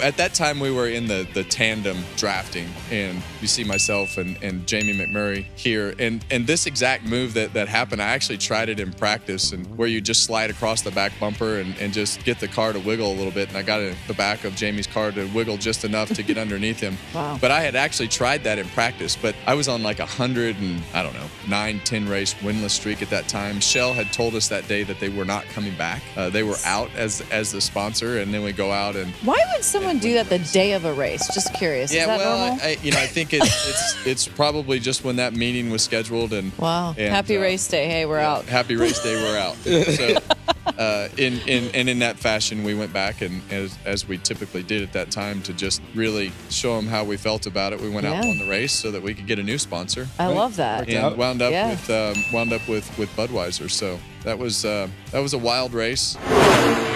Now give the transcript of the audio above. at that time we were in the tandem drafting, and you see myself and Jamie McMurray here, and this exact move that happened, I actually tried it in practice, and where you just slide across the back bumper and just get the car to wiggle a little bit, and I got in the back of Jamie's car to wiggle just enough to get underneath him. Wow. But I had actually tried that in practice, but I was on like 9, 10 race winless streak at that time. Shell had told us that day that they were not coming back. They were out as the sponsor, and then we go out and... Why would someone do that the day of a race? Just curious. Yeah, is that normal? I think it's probably just when that meeting was scheduled. And wow, and happy race day. Hey, we're out. Happy race day, we're out. So, in that fashion, we went back, and as we typically did at that time, to just really show them how we felt about it. We went out and won the race so that we could get a new sponsor. I love that. And wound up with Budweiser. So that was a wild race.